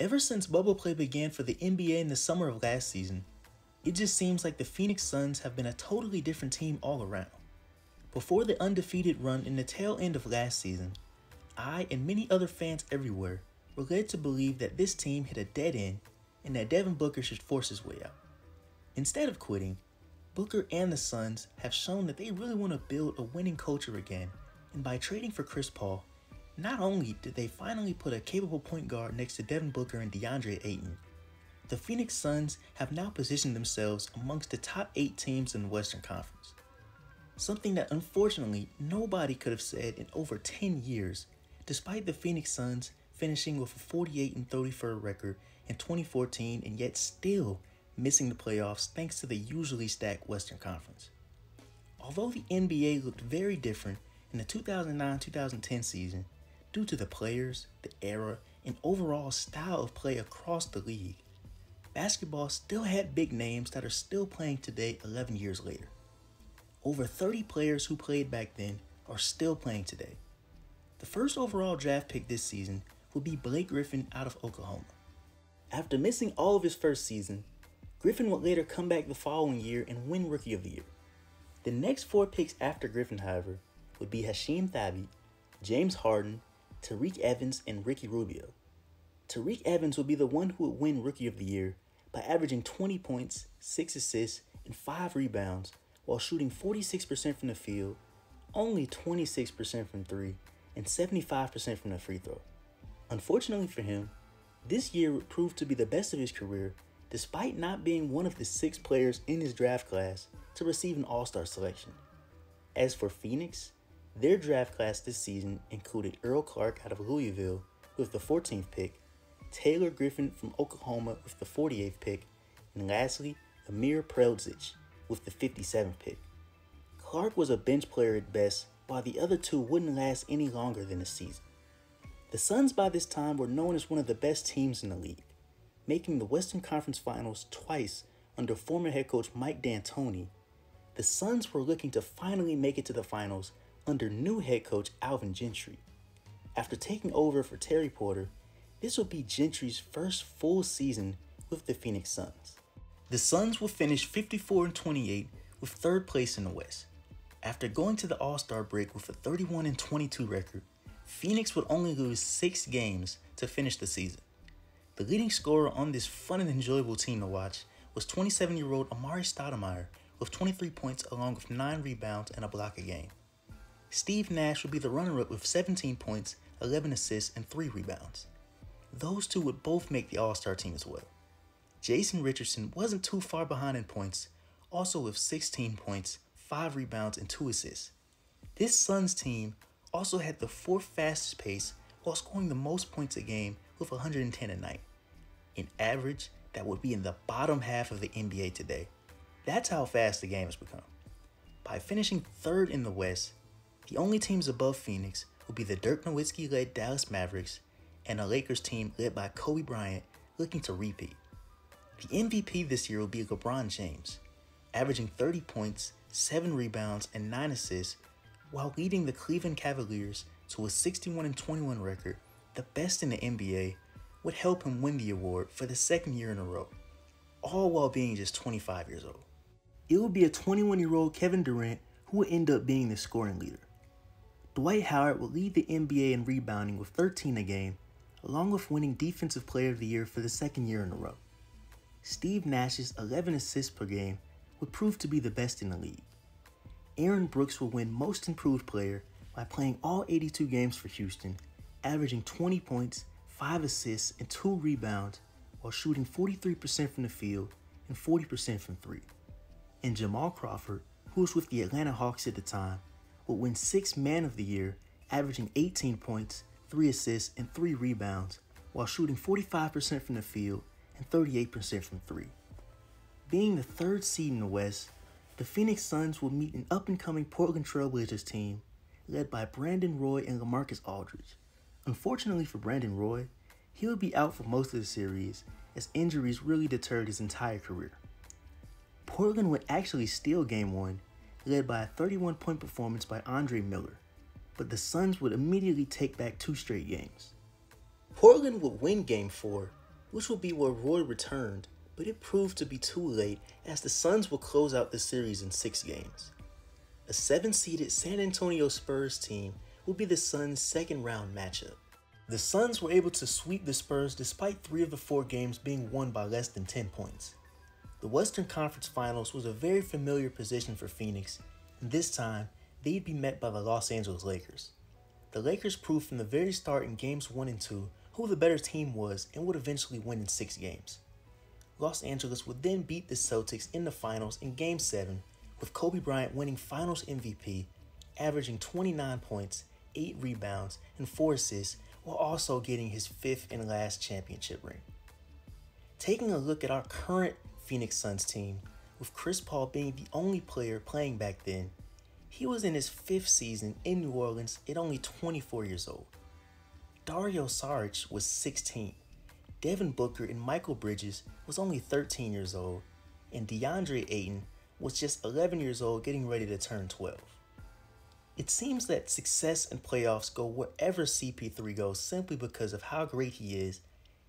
Ever since bubble play began for the NBA in the summer of last season, it just seems like the Phoenix Suns have been a totally different team all around. Before the undefeated run in the tail end of last season, I and many other fans everywhere were led to believe that this team hit a dead end and that Devin Booker should force his way out. Instead of quitting, Booker and the Suns have shown that they really want to build a winning culture again, and by trading for Chris Paul, not only did they finally put a capable point guard next to Devin Booker and DeAndre Ayton, the Phoenix Suns have now positioned themselves amongst the top 8 teams in the Western Conference. Something that unfortunately nobody could have said in over 10 years, despite the Phoenix Suns finishing with a 48-31 record in 2014 and yet still missing the playoffs thanks to the usually stacked Western Conference. Although the NBA looked very different in the 2009-2010 season due to the players, the era, and overall style of play across the league, basketball still had big names that are still playing today 11 years later. Over 30 players who played back then are still playing today. The first overall draft pick this season will be Blake Griffin out of Oklahoma. After missing all of his first season, Griffin would later come back the following year and win Rookie of the Year. The next 4 picks after Griffin, however, would be Hasheem Thabeet, James Harden, Tyreke Evans, and Ricky Rubio. Tyreke Evans would be the one who would win Rookie of the Year by averaging 20 points, 6 assists, and 5 rebounds while shooting 46% from the field, only 26% from 3, and 75% from the free throw. Unfortunately for him, this year would prove to be the best of his career, despite not being one of the 6 players in his draft class to receive an All-Star selection. As for Phoenix, their draft class this season included Earl Clark out of Louisville with the 14th pick, Taylor Griffin from Oklahoma with the 48th pick, and lastly, Amir Prelzic with the 57th pick. Clark was a bench player at best, while the other two wouldn't last any longer than a season. The Suns by this time were known as one of the best teams in the league, making the Western Conference Finals twice under former head coach Mike D'Antoni. The Suns were looking to finally make it to the finals under new head coach Alvin Gentry. After taking over for Terry Porter, this will be Gentry's first full season with the Phoenix Suns. The Suns will finish 54-28 with 3rd place in the West. After going to the All-Star break with a 31-22 record, Phoenix would only lose 6 games to finish the season. The leading scorer on this fun and enjoyable team to watch was 27-year-old Amari Stoudemire with 23 points along with 9 rebounds and a block a game. Steve Nash would be the runner-up with 17 points, 11 assists, and 3 rebounds. Those two would both make the All-Star team as well. Jason Richardson wasn't too far behind in points, also with 16 points, 5 rebounds, and 2 assists. This Suns team also had the 4th fastest pace while scoring the most points a game with 110 a night. An average that would be in the bottom half of the NBA today. That's how fast the game has become. By finishing 3rd in the West, the only teams above Phoenix will be the Dirk Nowitzki-led Dallas Mavericks and a Lakers team led by Kobe Bryant looking to repeat. The MVP this year will be LeBron James, averaging 30 points, 7 rebounds, and 9 assists while leading the Cleveland Cavaliers to a 61-21 record, the best in the NBA, would help him win the award for the 2nd year in a row, all while being just 25 years old. It would be a 21-year-old Kevin Durant who would end up being the scoring leader. Dwight Howard would lead the NBA in rebounding with 13 a game, along with winning Defensive Player of the Year for the 2nd year in a row. Steve Nash's 11 assists per game would prove to be the best in the league. Aaron Brooks would win Most Improved Player by playing all 82 games for Houston, averaging 20 points, 5 assists, and 2 rebounds while shooting 43% from the field and 40% from 3. And Jamal Crawford, who was with the Atlanta Hawks at the time, would win 6th Man of the Year, averaging 18 points, 3 assists, and 3 rebounds while shooting 45% from the field and 38% from 3. Being the 3rd seed in the West, the Phoenix Suns will meet an up-and-coming Portland Trail Blazers team led by Brandon Roy and LaMarcus Aldridge. Unfortunately for Brandon Roy, he would be out for most of the series as injuries really deterred his entire career. Portland would actually steal Game 1, led by a 31-point performance by Andre Miller, but the Suns would immediately take back 2 straight games. Portland would win Game 4 which would be where Roy returned, but it proved to be too late as the Suns will close out the series in 6 games. A 7-seeded San Antonio Spurs team will be the Suns' second round matchup. The Suns were able to sweep the Spurs despite 3 of the 4 games being won by less than 10 points. The Western Conference Finals was a very familiar position for Phoenix, and this time they'd be met by the Los Angeles Lakers. The Lakers proved from the very start in games 1 and 2 who the better team was and would eventually win in 6 games. Los Angeles would then beat the Celtics in the finals in Game 7, with Kobe Bryant winning Finals MVP, averaging 29 points, 8 rebounds, and 4 assists, while also getting his 5th and last championship ring. Taking a look at our current Phoenix Suns team, with Chris Paul being the only player playing back then, he was in his 5th season in New Orleans at only 24 years old. Dario Saric was 16, Devin Booker and Michael Bridges was only 13 years old, and DeAndre Ayton was just 11 years old getting ready to turn 12. It seems that success and playoffs go wherever CP3 goes simply because of how great he is,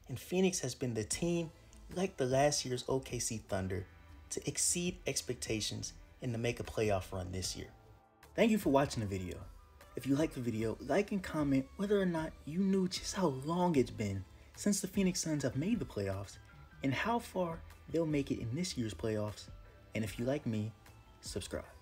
and Phoenix has been the team, like the last year's OKC Thunder, to exceed expectations and to make a playoff run this year. Thank you for watching the video. If you liked the video, like and comment whether or not you knew just how long it's been since the Phoenix Suns have made the playoffs and how far they'll make it in this year's playoffs. And if you like me, subscribe.